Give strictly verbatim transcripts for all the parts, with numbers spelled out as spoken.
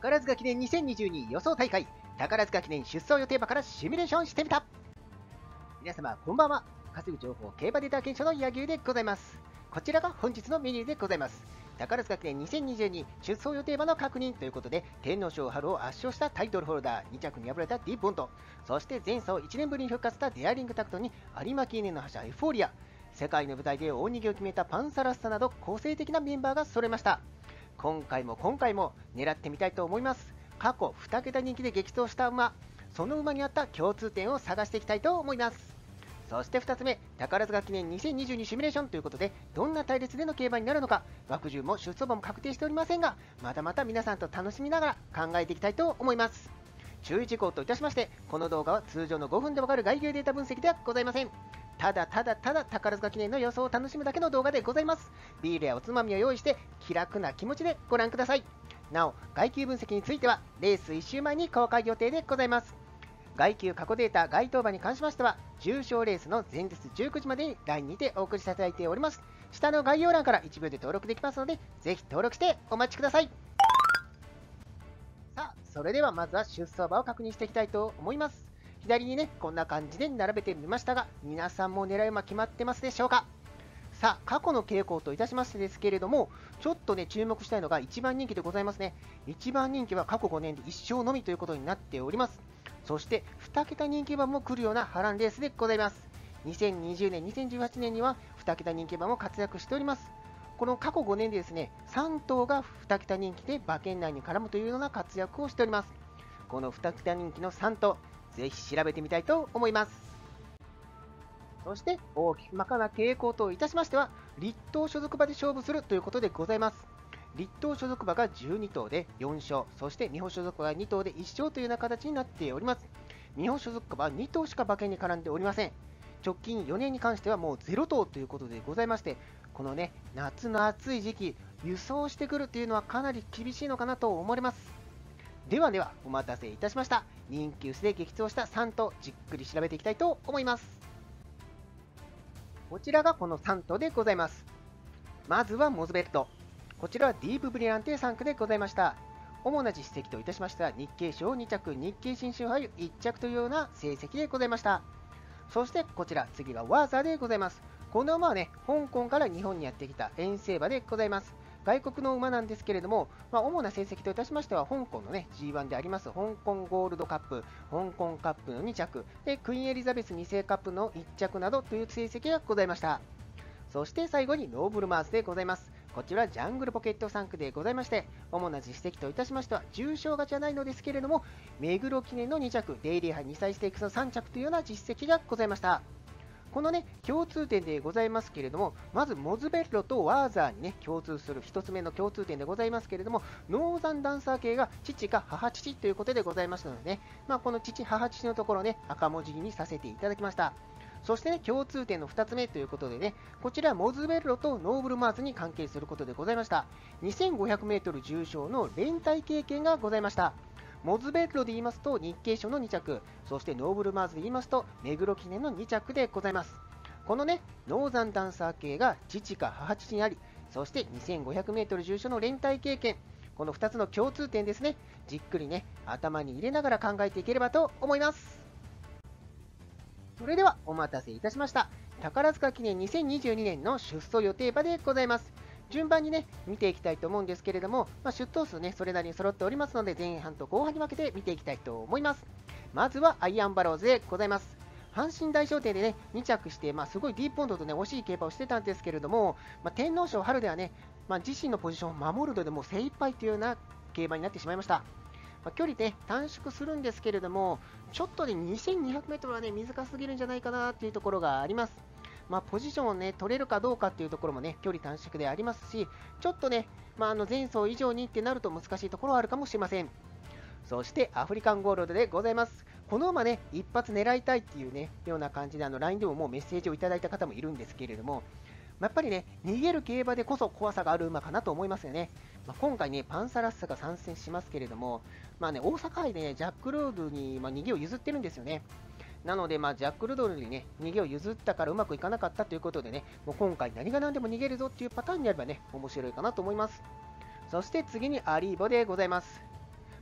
宝塚記念にせんにじゅうに予想大会、宝塚記念出走予定馬からシミュレーションしてみた。皆様こんばんは。稼ぐ情報競馬データ検証の柳生でございます。こちらが本日のメニューでございます。宝塚記念にせんにじゅうに出走予定馬の確認ということで、天皇賞春を圧勝したタイトルホルダー、に着に敗れたディープボンド、そして前走いちねんぶりに復活したデアリングタクトに有馬記念の覇者エフフォーリア、世界の舞台で大逃げを決めたパンサラッサなど個性的なメンバーが揃えました。今回も今回も狙ってみたいと思います。過去に桁人気で激走した馬、その馬に合った共通点を探していきたいと思います。そしてふたつめ、宝塚記念にせんにじゅうにシミュレーションということで、どんな隊列での競馬になるのか、枠順も出走馬も確定しておりませんが、またまた皆さんと楽しみながら考えていきたいと思います。注意事項といたしまして、この動画は通常のごふんでわかる外形データ分析ではございません。ただただただ宝塚記念の予想を楽しむだけの動画でございます。ビールやおつまみを用意して気楽な気持ちでご覧ください。なお、外球分析についてはレースいっ週前に公開予定でございます。外球過去データ該当馬に関しましては、重賞レースの前日じゅうくじまでに ライン にてお送りさせていただいております。下の概要欄からいち秒で登録できますので、ぜひ登録してお待ちください。さあ、それではまずは出走馬を確認していきたいと思います。左にね、こんな感じで並べてみましたが、皆さんも狙い馬決まってますでしょうか。さあ、過去の傾向といたしましてですけれども、ちょっとね注目したいのがいち番人気でございますね。いちばん人気は過去ごねんでいっ勝のみということになっております。そしてに桁人気馬も来るような波乱レースでございます。にせんにじゅうねん、にせんじゅうはちねんにはに桁人気馬も活躍しております。この過去ごねんでですね、さん頭がに桁人気で馬券内に絡むというような活躍をしております。このに桁人気のさん頭、ぜひ調べてみたいと思います。そして大きくまかな傾向といたしましては、立東所属馬で勝負するということでございます。立東所属馬がじゅうに頭でよん勝、そして日本所属馬がに頭でいっ勝というような形になっております。日本所属馬はに頭しか馬券に絡んでおりません。直近よねんに関してはもうゼロ頭ということでございまして、このね夏の暑い時期輸送してくるというのはかなり厳しいのかなと思われます。ではではお待たせいたしました。人気薄で激走したさん頭、じっくり調べていきたいと思います。こちらがこのさん頭でございます。まずはモズベルト。こちらはディープブリランテさん区でございました。主な実績といたしましては、日経賞に着、日経新春杯いち着というような成績でございました。そしてこちら、次がワーザーでございます。この馬はね、香港から日本にやってきた遠征馬でございます。外国の馬なんですけれども、まあ、主な成績といたしましては、香港の、ね、ジーワン であります香港ゴールドカップ、香港カップのに着で、クイーンエリザベスに世カップのいち着などという成績がございました。そして最後にノーブルマーズでございます。こちらジャングルポケットさん区でございまして、主な実績といたしましては、重賞勝ちはないのですけれども、目黒記念のに着、デイリー杯に歳ステークスのさん着というような実績がございました。このね共通点でございますけれども、まずモズベッロとワーザーにね共通するひとつめの共通点でございますけれども、ノーザンダンサー系が父か母父ということでございましたので、ね、まあ、この父、母父のところね赤文字にさせていただきました。そしてね共通点のふたつめということでね、こちらモズベッロとノーブルマーズに関係することでございました。にせんごひゃくメートル 重賞の連帯経験がございました。モズベッロで言いますと日経賞のに着、そしてノーブルマーズで言いますと目黒記念のに着でございます。このねノーザンダンサー系が父か母父にあり、そして にせんごひゃくメートル 重賞の連帯経験、このふたつの共通点ですね。じっくりね頭に入れながら考えていければと思います。それではお待たせいたしました。宝塚記念にせんにじゅうにねんの出走予定馬でございます。順番にね見ていきたいと思うんですけれども、まあ、出頭数ねそれなりに揃っておりますので、前半と後半に分けて見ていきたいと思います。まずはアイアンバローズでございます。阪神大賞典でねに着して、まあ、すごいディープボンドとね惜しい競馬をしてたんですけれども、まあ、天皇賞春ではね、まあ、自身のポジションを守るのでもう精一杯というような競馬になってしまいました。まあ、距離ね短縮するんですけれども、ちょっとで にせんにひゃくメートル はね短すぎるんじゃないかなというところがあります。まあ、ポジションを、ね、取れるかどうかっていうところもね距離短縮でありますし、ちょっとね、まあ、あの前走以上にってなると難しいところはあるかもしれません。そしてアフリカンゴールドでございます。この馬ね一発狙いたいっていうねような感じで、あの ライン でももうメッセージをいただいた方もいるんですけれども、やっぱりね逃げる競馬でこそ怖さがある馬かなと思いますよね。まあ、今回ねパンサラッサが参戦しますけれども、まあね大阪杯で、ね、ジャックロードに、まあ、逃げを譲ってるんですよね。なので、まあ、ジャック・ルドルに、ね、逃げを譲ったからうまくいかなかったということでね、もう今回何が何でも逃げるぞというパターンになればね面白いかなと思います。そして次にアリーボでございます。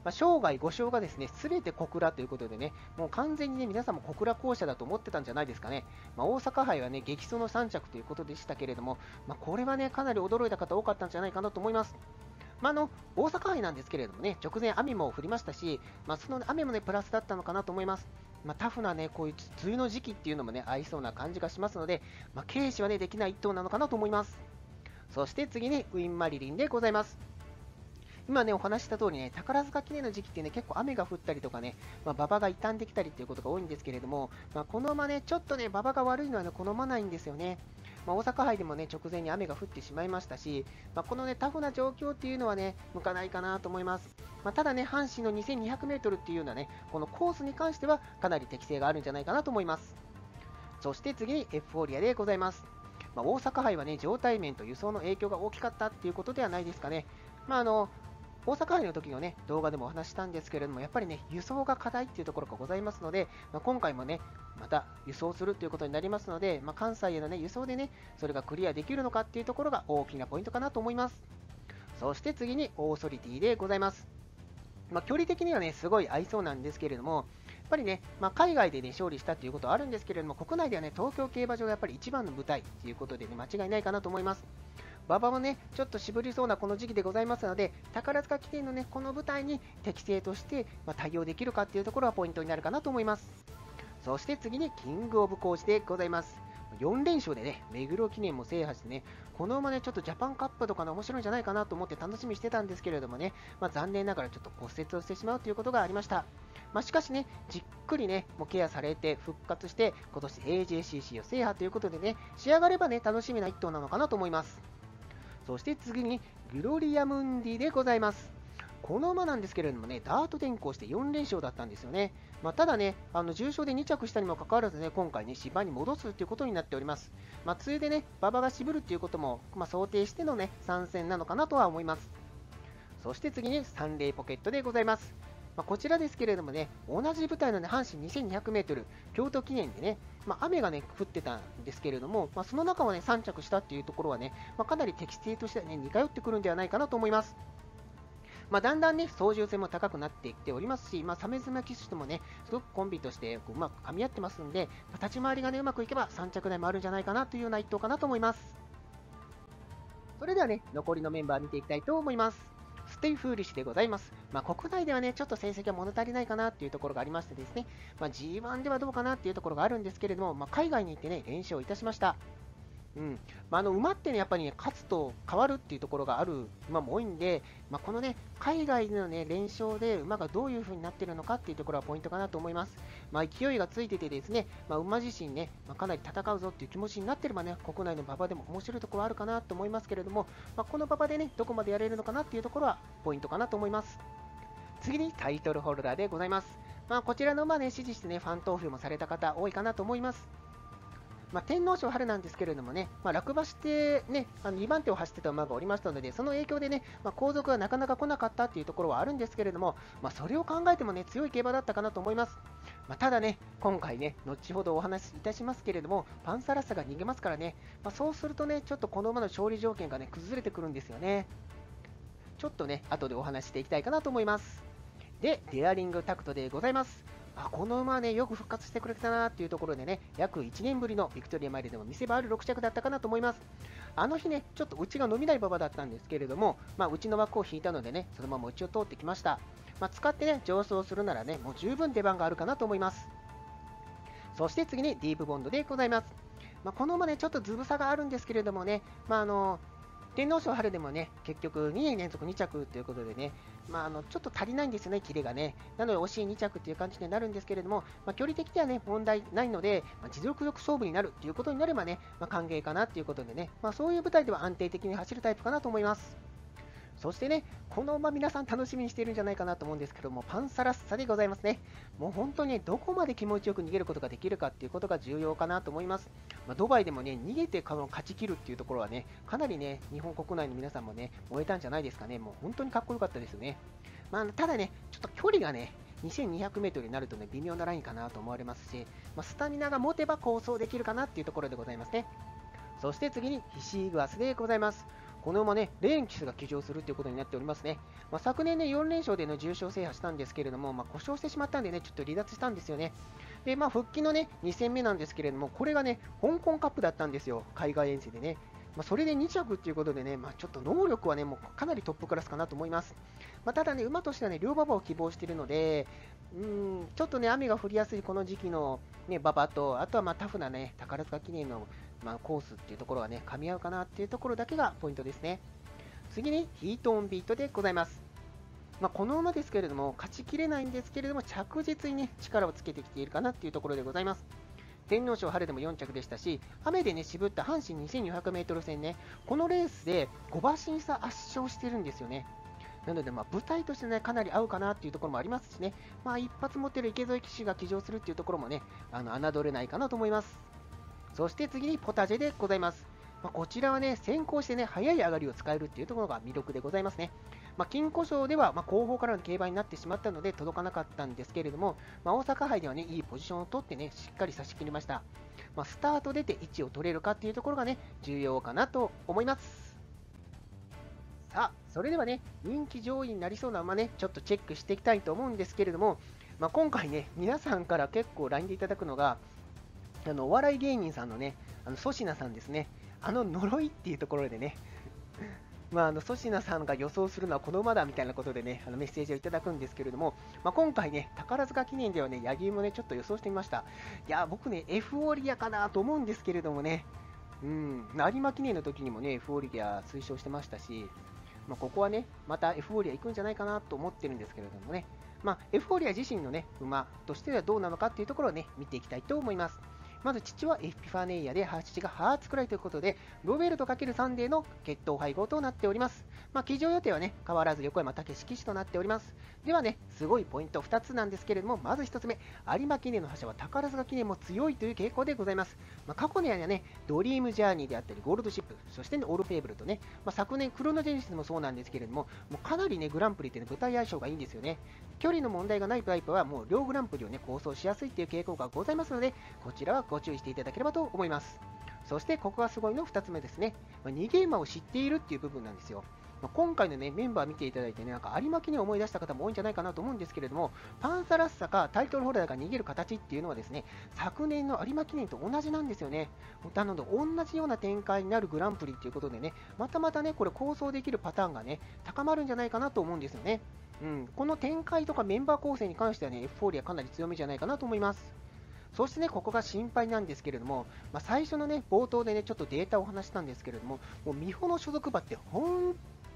まあ、生涯ご勝がですね、すべて小倉ということでね、もう完全にね、皆さんも小倉校舎だと思ってたんじゃないですかね。まあ、大阪杯はね、激走のさん着ということでしたけれども、まあ、これはね、かなり驚いた方多かったんじゃないかなと思います。まあ、あの大阪杯なんですけれどもね、直前雨も降りましたし、まあ、その雨もね、プラスだったのかなと思います。まあ、タフなね、こういう梅雨の時期っていうのもね、合いそうな感じがしますので、まあ、軽視はね、できない一頭なのかなと思います。そして次ね、ウィンマリリンでございます。今ね、お話した通りね、宝塚記念の時期ってね、結構雨が降ったりとかね、まあ、馬場が傷んできたりっていうことが多いんですけれども、まあ、この馬ね、ちょっとね、馬場が悪いのはね、好まないんですよね。まあ、大阪杯でもね、直前に雨が降ってしまいましたし、まあ、このね、タフな状況っていうのはね、向かないかなと思います。まあ、ただね、阪神の にせんにひゃくメートル っていうようなね、このコースに関しては、かなり適性があるんじゃないかなと思います。そして次に、エフフォーリアでございます。まあ、大阪杯はね、状態面と輸送の影響が大きかったっていうことではないですかね。まあ、あの大阪杯の時のね動画でもお話したんですけれども、やっぱりね輸送が課題っていうところがございますので、まあ、今回もねまた輸送するということになりますので、まあ、関西へのね輸送でねそれがクリアできるのかっていうところが大きなポイントかなと思います。そして次にオーソリティでございます。まあ、距離的にはねすごい合いそうなんですけれども、やっぱりね、まあ、海外でね勝利したということはあるんですけれども、国内ではね東京競馬場がやっぱり一番の舞台ということで、ね、間違いないかなと思います。馬場もねちょっと渋りそうなこの時期でございますので、宝塚記念のねこの舞台に適正として、まあ、対応できるかっていうところはポイントになるかなと思います。そして次にキングオブコーチでございます。よんれんしょうでね目黒記念も制覇してね、この馬ねちょっとジャパンカップとかの面白いんじゃないかなと思って楽しみにしてたんですけれどもね、まあ、残念ながらちょっと骨折をしてしまうということがありました。まあ、しかしねじっくりねもうケアされて復活して、今年 エージェーシーシー を制覇ということでね、仕上がればね楽しみな一頭なのかなと思います。そして次にグロリアムンディでございます。この馬なんですけれどもね、ダート転向してよんれんしょうだったんですよね。まあ、ただね、あの重傷でにちゃくしたにもかかわらずね、今回ね、芝に戻すということになっております。まあ、梅雨でね、馬場が渋るということも、まあ、想定してのね、参戦なのかなとは思います。そして次にサンレイポケットでございます。まあ、こちらですけれどもね、同じ舞台の、ね、阪神 にせんにひゃくメートル 京都記念でね、まあ、雨がね降ってたんですけれども、まあ、その中をねさん着したっていうところはね、まあ、かなり適正としてね似通ってくるんではないかなと思います。まあ、だんだんね操縦性も高くなってきておりますし、まあ、サメズマ騎手ともねすごくコンビとしてうまく噛み合ってますんで、まあ、立ち回りがねうまくいけばさん着台もあるんじゃないかなというような一頭かなと思います。それではね残りのメンバー見ていきたいと思います。ステイフーリッシュでございます。まあ、国内ではね、ちょっと成績が物足りないかなっていうところがありましてですね、まあ、ジーワン ではどうかなっていうところがあるんですけれども、まあ、海外に行ってね、連勝いたしました。うん。まあ、あの馬ってね、やっぱりね、勝つと変わるっていうところがある馬も多いんで、まあ、このね、海外のね、連勝で馬がどういう風になってるのかっていうところはポイントかなと思います。まあ、勢いがついててですね、まあ、馬自身ね、まあ、かなり戦うぞっていう気持ちになってればね、国内の馬場でも面白いところはあるかなと思いますけれども、まあ、この馬場でね、どこまでやれるのかなっていうところはポイントかなと思います。次にタイトルホルダーでございます。まあ、こちらの馬ね、支持してね、ファン投票もされた方多いかなと思います。まあ、天皇賞春なんですけれどもね、まあ、落馬して、ね、あのにばんてを走ってた馬がおりましたので、その影響でね、まあ、後続がなかなか来なかったっていうところはあるんですけれども、まあ、それを考えてもね強い競馬だったかなと思います。まあ、ただね、今回ね、後ほどお話しいたしますけれども、パンサラッサが逃げますからね、まあ、そうするとね、ちょっとこの馬の勝利条件がね崩れてくるんですよね。ちょっとね、後でお話していきたいかなと思います。で、デアリングタクトでございます。あこの馬はねよく復活してくれたなというところでね、約いちねんぶりのビクトリアマイルでも見せ場あるろくちゃくだったかなと思います。あの日ね、ちょっとうちが飲みない馬場だったんですけれども、まあ、うちの枠を引いたのでね、そのままうちを通ってきました。まあ、使ってね、上走するならね、もう十分出番があるかなと思います。そして次にディープボンドでございます。まあ、この馬ね、ちょっとズブ差があるんですけれどもね、まあ、あのー、天皇賞春でもね、結局にねんれんぞくにちゃくということでね、まあ、あのちょっと足りないんですよね、キレがね。なので惜しいにちゃくという感じになるんですけれども、まあ、距離的にはね、問題ないので、まあ、持続力勝負になるということになればね、まあ、歓迎かなということでね、まあ、そういう舞台では安定的に走るタイプかなと思います。そしてね、この馬皆さん楽しみにしているんじゃないかなと思うんですけども、パンサラッサでございますね。もう本当に、ね、どこまで気持ちよく逃げることができるかっていうことが重要かなと思います。まあ、ドバイでもね、逃げて勝ち切るっていうところはね、かなりね、日本国内の皆さんもね、燃えたんじゃないですかね。もう本当にかっこよかったですよね。まあ、ただね、ちょっと距離がね、にせんにひゃくメートル になるとね、微妙なラインかなと思われますし、まあ、スタミナが持てば構想できるかなっていうところでございますね。そして次にヒシイグアスでございます。この馬ね、レーンキスが騎乗するということになっておりますね。まあ、昨年ね、よん連勝での重賞制覇したんですけれども、まあ、故障してしまったんでね、ちょっと離脱したんですよね。で、まあ、復帰のね、に戦目なんですけれども、これがね、香港カップだったんですよ、海外遠征でね。まあ、それでに着ということでね、まあ、ちょっと能力はね、もうかなりトップクラスかなと思います。まあ、ただね、馬としてはね、両馬場を希望しているので、うーん、ちょっとね、雨が降りやすいこの時期のね、馬場と、あとはまあタフなね、宝塚記念のまあコースっていうところはね、噛み合うかなっていうところだけがポイントですね。次にヒートオンビートでございます。まあ、この馬ですけれども、勝ちきれないんですけれども、着実にね、力をつけてきているかなっていうところでございます。天皇賞春でもよん着でしたし、雨でね、渋った阪神 にせんにひゃくメートル 戦ね、このレースでごば審査圧勝してるんですよね。なので、まあ、舞台としてね、かなり合うかなっていうところもありますしね、まあ、一発持ってる池添騎手が騎乗するっていうところもね、あの侮れないかなと思います。そして次にポタジェでございます。まあ、こちらはね、先行してね、早い上がりを使えるっていうところが魅力でございますね。まあ、金庫賞ではまあ後方からの競馬になってしまったので届かなかったんですけれども、まあ、大阪杯では、ね、いいポジションを取って、ね、しっかり差し切りました。まあ、スタート出て位置を取れるかというところが、ね、重要かなと思います。さあ、それでは、ね、人気上位になりそうな馬、ね、ちょっとチェックしていきたいと思うんですけれども、まあ、今回、ね、皆さんから結構 ライン でいただくのが、あのお笑い芸人さんのね、あの粗品さんですね、あの呪いっていうところでね。まあ、あの粗品さんが予想するのはこの馬だみたいなことでね、あのメッセージをいただくんですけれども、まあ、今回ね、宝塚記念ではね、八木もね、ちょっと予想してみました。いや、僕ね、エフフォーリアかなと思うんですけれどもね、うん、有馬記念の時にもね、エフフォーリア推奨してましたし、まあ、ここはね、またエフフォーリア行くんじゃないかなと思ってるんですけれどもね、まあ、エフフォーリア自身のね、馬としてはどうなのかっていうところをね、見ていきたいと思います。まず父はエピファネイアで、父がハーツくらいということで、ロベルト×サンデーの血統配合となっております。まあ、騎乗予定はね、変わらず横山武史騎手となっております。ではね、すごいポイントふたつなんですけれども、まずひとつめ、有馬記念の覇者は宝塚記念も強いという傾向でございます。まあ、過去にはね、ドリームジャーニーであったり、ゴールドシップ、そして、ね、オールフェーブルとね、まあ、昨年、クロノジェネシスもそうなんですけれども、もうかなりね、グランプリって、ね、舞台相性がいいんですよね。距離の問題がないタイプは、もう両グランプリをね、構想しやすいという傾向がございますので、こちらはごご注意していただければと思います。そしてここがすごいのふたつめですね、まあ、逃げ馬を知っているっていう部分なんですよ。まあ、今回の、ね、メンバー見ていただいて、ね、なんか有馬記念を思い出した方も多いんじゃないかなと思うんですけれども、パンサラッサかタイトルホルダーが逃げる形っていうのはですね、昨年の有馬記念と同じなんですよね。なので同じような展開になるグランプリということでね、またまたね、これ構想できるパターンがね、高まるんじゃないかなと思うんですよね。うん、この展開とかメンバー構成に関してはね、エフフォーリアかなり強みじゃないかなと思います。そしてね、ここが心配なんですけれども、まあ、最初のね、冒頭でね、ちょっとデータを話したんですけれども、もう美穂の所属馬って本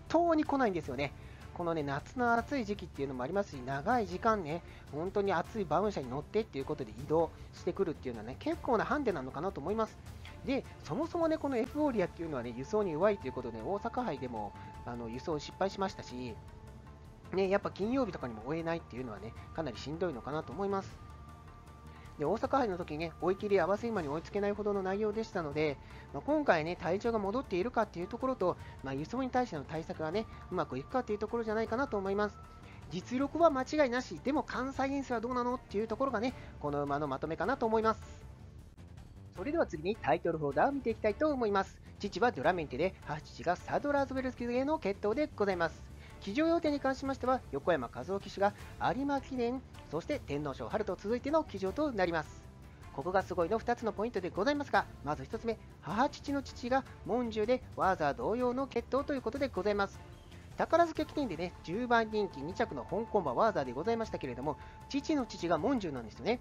当に来ないんですよね。このね、夏の暑い時期っていうのもありますし、長い時間ね、本当に暑い馬運車に乗ってっていうことで移動してくるっていうのはね、結構なハンデなのかなと思います。で、そもそもね、このエフフォーリアっていうのはね、輸送に弱いということで、ね、大阪杯でもあの輸送失敗しましたし、ね、やっぱ金曜日とかにも追えないっていうのはね、かなりしんどいのかなと思います。で、大阪杯の時にね、追い切り合わせ馬に追いつけないほどの内容でしたので、まあ、今回ね、体調が戻っているかっていうところと、まあ、輸送に対しての対策がね、うまくいくかっていうところじゃないかなと思います。実力は間違いなし、でも関西遠征はどうなのっていうところがね、この馬のまとめかなと思います。それでは次にタイトルホルダーを見ていきたいと思います。父はドラメンテで、母がサドラーズベルスキーの決闘でございます。騎乗予定に関しましては、横山和生騎手が有馬記念、そして天皇賞春と続いての騎乗となります。ここがすごいのふたつのポイントでございますが、まずひとつめ、母父の父が門中でワーザー同様の決闘ということでございます。宝塚記念でね、じゅうばん人気に着の香港馬ワーザーでございましたけれども、父の父が門中なんですよね。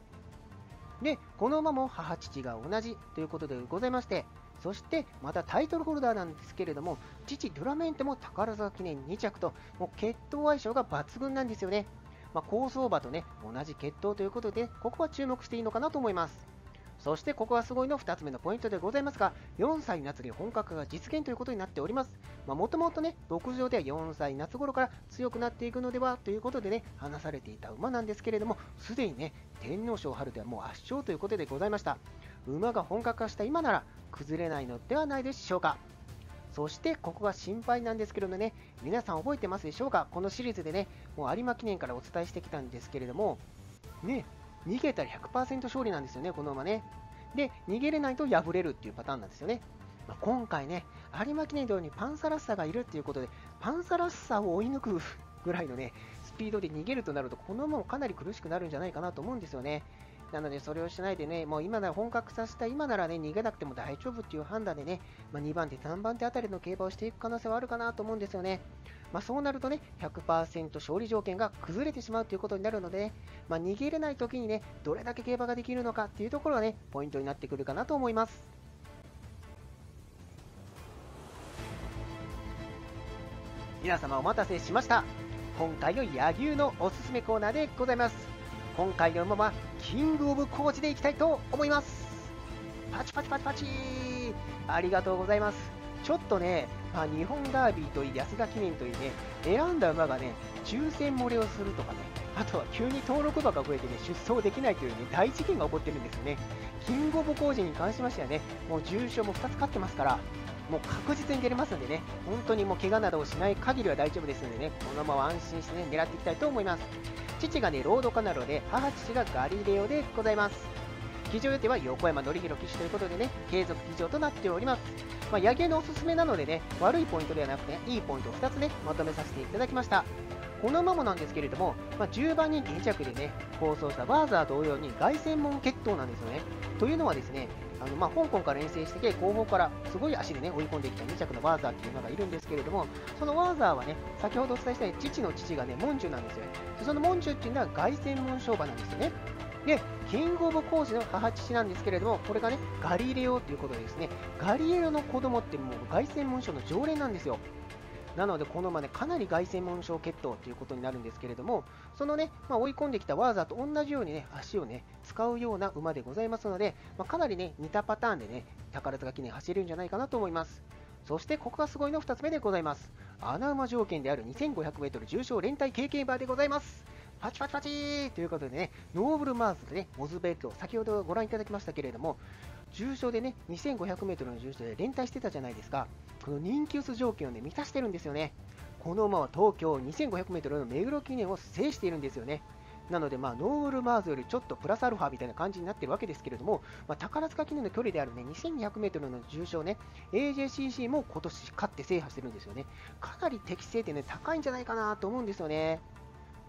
で、この馬も母父が同じということでございまして、そしてまたタイトルホルダーなんですけれども、父ドラメンテも宝塚記念に着と、もう血統相性が抜群なんですよね。まあ、高層馬とね、同じ血統ということで、ここは注目していいのかなと思います。そしてここはすごいのふたつめのポイントでございますが、よんさい夏で本格化が実現ということになっております。もともとね、牧場ではよんさい夏頃から強くなっていくのではということでね、話されていた馬なんですけれども、すでにね、天皇賞春ではもう圧勝ということでございました。馬が本格化した今なら崩れないのではないでしょうか。そしてここが心配なんですけどね、皆さん覚えてますでしょうか。このシリーズでね、もう有馬記念からお伝えしてきたんですけれどもね、逃げたら ひゃくパーセント 勝利なんですよね、この馬ね。で、逃げれないと敗れるっていうパターンなんですよね。まあ、今回ね、有馬記念のようにパンサラッサがいるということで、パンサラッサを追い抜くぐらいのねスピードで逃げるとなると、この馬もかなり苦しくなるんじゃないかなと思うんですよね。なのでそれをしないでね、もう今なら本格させた今ならね逃げなくても大丈夫っていう判断でね、まあ、にばん手、さんばん手あたりの競馬をしていく可能性はあるかなと思うんですよね。まあ、そうなるとね ひゃくパーセント 勝利条件が崩れてしまうということになるので、ね、まあ、逃げれないときにねどれだけ競馬ができるのかっていうところがねポイントになってくるかなと思います。皆様お待たせしました。今回の柳生のおすすめコーナーでございます。今回の馬はキングオブコーチでいきたいと思います。パチパチパチパチ、ありがとうございます。ちょっとね、まあ、日本ダービーといい安田記念といいね、選んだ馬がね抽選漏れをするとかね、あとは急に登録馬が増えてね出走できないというね大事件が起こってるんですよね。キングオブコーチに関しましてはね、もう重賞もふたつ勝ってますから、もう確実に出れますのでね、本当にもう怪我などをしない限りは大丈夫ですのでね、このまま安心してね狙っていきたいと思います。父がねロードカナロで、母父がガリレオでございます。騎乗予定は横山典弘騎手ということでね、継続騎乗となっております。まあ、野毛のおすすめなのでね、悪いポイントではなくて、ね、いいポイントをふたつねまとめさせていただきました。この馬もなんですけれども、まあ、じゅうばん人気に着でね構想したバーザー同様に凱旋門決闘なんですよね。というのはですね、あのまあ香港から遠征してきて、後方からすごい足でね追い込んできたに着のワーザーっていう馬がいるんですけれども、そのワーザーはね先ほどお伝えしたように父の父がねモンジュなんですよね。そのモンジュっていうのは凱旋門商売なんですよね。でキングオブコーチの母父なんですけれども、これがねガリレオということでですね、ガリレオの子供ってもう凱旋門賞の常連なんですよ。なのでこの馬ねかなり凱旋門賞決闘ということになるんですけれども、そのね、まあ、追い込んできたワーザーと同じようにね足をね使うような馬でございますので、まあ、かなりね似たパターンでね宝塚記念走れるんじゃないかなと思います。そしてここがすごいのふたつめでございます。穴馬条件である にせんごひゃくメートル 重賞連帯経験馬でございます。パチパチパチということでね、ノーブルマーズでねモズベイクを先ほどご覧いただきましたけれども、重賞でね にせんごひゃくメートル の重賞で連帯してたじゃないですか。この人気薄条件をね満たしてるんですよね。この馬は東京 にせんごひゃくメートル の目黒記念を制しているんですよね。なので、まあ、ノーブルマーズよりちょっとプラスアルファみたいな感じになってるわけですけれども、まあ、宝塚記念の距離である、ね、にせんにひゃくメートル の重賞ね エージェーシーシー も今年勝って制覇してるんですよね。かなり適性点ね高いんじゃないかなと思うんですよね。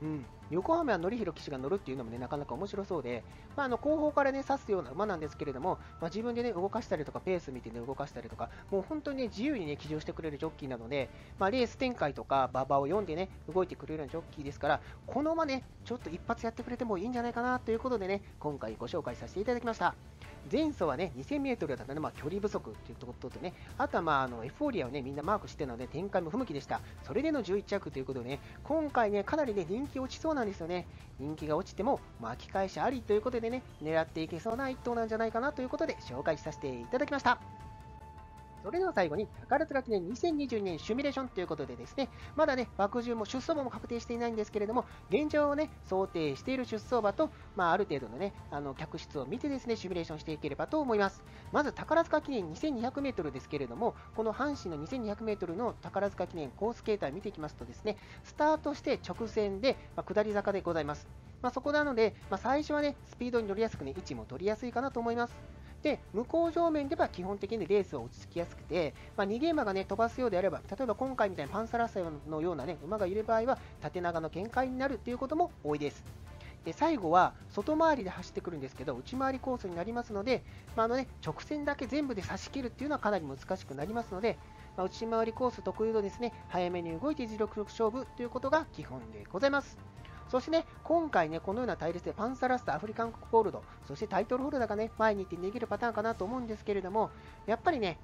うん、横浜は典弘騎手が乗るっていうのもねなかなか面白そうで、まあ、あの後方からね刺すような馬なんですけれども、まあ、自分でね動かしたりとかペース見てね動かしたりとか、もう本当にね自由にね騎乗してくれるジョッキーなので、まあ、レース展開とか馬場を読んでね動いてくれるようなジョッキーですから、この馬ねちょっと一発やってくれてもいいんじゃないかなということでね今回ご紹介させていただきました。前走はね にせんメートル だったので、まあ、距離不足ということでね、あとはまああのエフフォーリアをねみんなマークしてたので展開も不向きでした。それでのじゅういち着ということでね、今回ねかなりね人気落ちそうなんですよね。人気が落ちても巻き返しありということでね狙っていけそうな一頭なんじゃないかなということで紹介させていただきました。それでは最後に宝塚記念にせんにじゅうにねんシミュレーションということでですね、まだね枠順も出走馬も確定していないんですけれども、現状をね想定している出走馬と、まあ、ある程度のねあの客室を見てですねシミュレーションしていければと思います。まず宝塚記念 にせんにひゃくメートル ですけれども、この阪神の にせんにひゃくメートル の宝塚記念コース形態を見ていきますとですね、スタートして直線で、まあ、下り坂でございます。まあ、そこなので、まあ、最初はねスピードに乗りやすくね位置も取りやすいかなと思います。で向こう上面では基本的にレースは落ち着きやすくて、まあ、逃げ馬が、ね、飛ばすようであれば、例えば今回みたいにパンサラッサのような、ね、馬がいる場合は縦長の見解になるということも多いです。で最後は外回りで走ってくるんですけど、内回りコースになりますので、まああのね、直線だけ全部で差し切るっていうのはかなり難しくなりますので、まあ、内回りコース特有のですね早めに動いて実力勝負ということが基本でございます。そしてね、今回ね、このような対立でパンサラッサ、アフリカンゴールド、そしてタイトルホルダーがね、前に行って逃げるパターンかなと思うんですけれども、やっぱりね、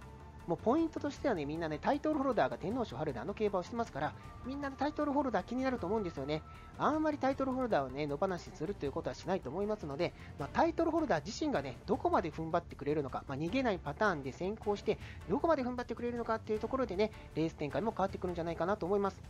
もうポイントとしてはね、みんなね、タイトルホルダーが天皇賞春であの競馬をしてますから、みんな、ね、タイトルホルダー気になると思うんですよね。あんまりタイトルホルダーをね、野放しするということはしないと思いますので、まあ、タイトルホルダー自身がね、どこまで踏ん張ってくれるのか、まあ、逃げないパターンで先行して、どこまで踏ん張ってくれるのかっていうところでね、レース展開も変わってくるんじゃないかなと思います。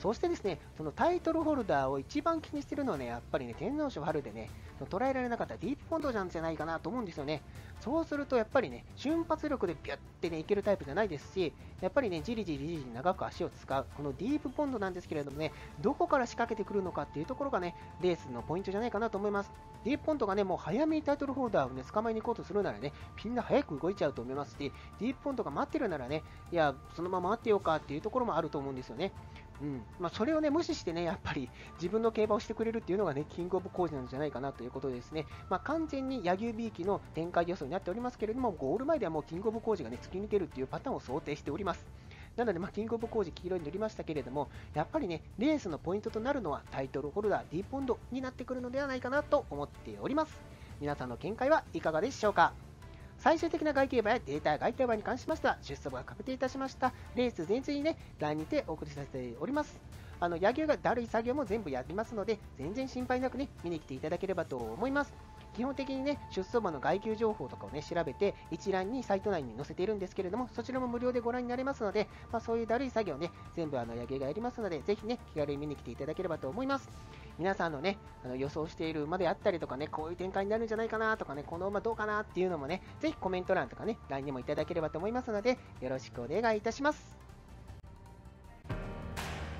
そしてですね、そのタイトルホルダーを一番気にしてるのはね、やっぱりね、天皇賞春でね、捉えられなかったディープポンドなんじゃないかなと思うんですよね。そうするとやっぱりね、瞬発力でピュッてね、いけるタイプじゃないですし、やっぱりね、じりじりじり長く足を使う、このディープポンドなんですけれどもね、どこから仕掛けてくるのかっていうところがね、レースのポイントじゃないかなと思います。ディープポンドがね、もう早めにタイトルホルダーをね、捕まえに行こうとするならね、みんな早く動いちゃうと思いますし、ディープポンドが待ってるならね、いや、そのまま待ってようかっていうところもあると思うんですよね。うんまあ、それを、ね、無視してね、やっぱり自分の競馬をしてくれるっていうのがね、キングオブコージなんじゃないかなということですね。まあ、完全に柳生びいきの展開予想になっておりますけれども、ゴール前ではもうキングオブコージが、ね、突き抜けるっていうパターンを想定しております。なので、まあ、キングオブコージ黄色に塗りましたけれども、やっぱりね、レースのポイントとなるのはタイトルホルダー D ポンドになってくるのではないかなと思っております。皆さんの見解はいかがでしょうか。最終的な外競馬やデータ外競馬に関しましては出走が確定いたしました。レース前日にね、ラインにてお送りさせております。あの野球がだるい作業も全部やりますので、全然心配なくね、見に来ていただければと思います。基本的にね、出走馬の外球情報とかをね、調べて一覧にサイト内に載せているんですけれども、そちらも無料でご覧になれますので、まあ、そういうだるい作業ね、全部あの野球がやりますので、ぜひね、気軽に見に来ていただければと思います。皆さんのね、あの予想している馬であったりとかね、こういう展開になるんじゃないかなとかね、この馬どうかなっていうのもね、ぜひコメント欄とかね、ライン でもいただければと思いますので、よろしくお願いいたします。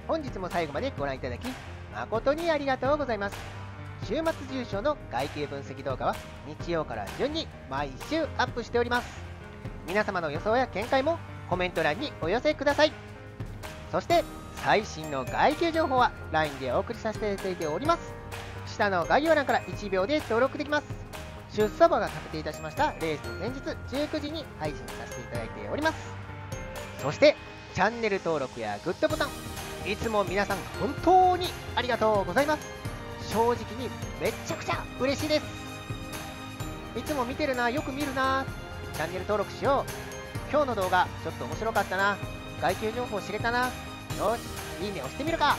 本日も最後までご覧いただき、誠にありがとうございます。週末重賞の外形分析動画は日曜から順に毎週アップしております。皆様の予想や見解もコメント欄にお寄せください。そして最新の外形情報は ライン でお送りさせていただいております。下の概要欄からいちびょうで登録できます。出走馬が確定いたしましたレースの前日じゅうくじに配信させていただいております。そしてチャンネル登録やグッドボタン、いつも皆さん本当にありがとうございます。正直にめちゃくちゃ嬉しいです。いつも見てるな、よく見るな、チャンネル登録しよう、今日の動画ちょっと面白かったな、外球情報知れたな、よしいいね押してみるか、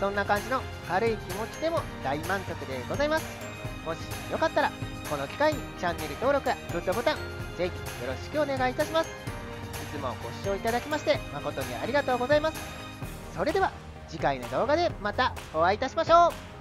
そんな感じの軽い気持ちでも大満足でございます。もしよかったらこの機会にチャンネル登録やグッドボタンぜひよろしくお願いいたします。いつもご視聴いただきまして誠にありがとうございます。それでは次回の動画でまたお会いいたしましょう。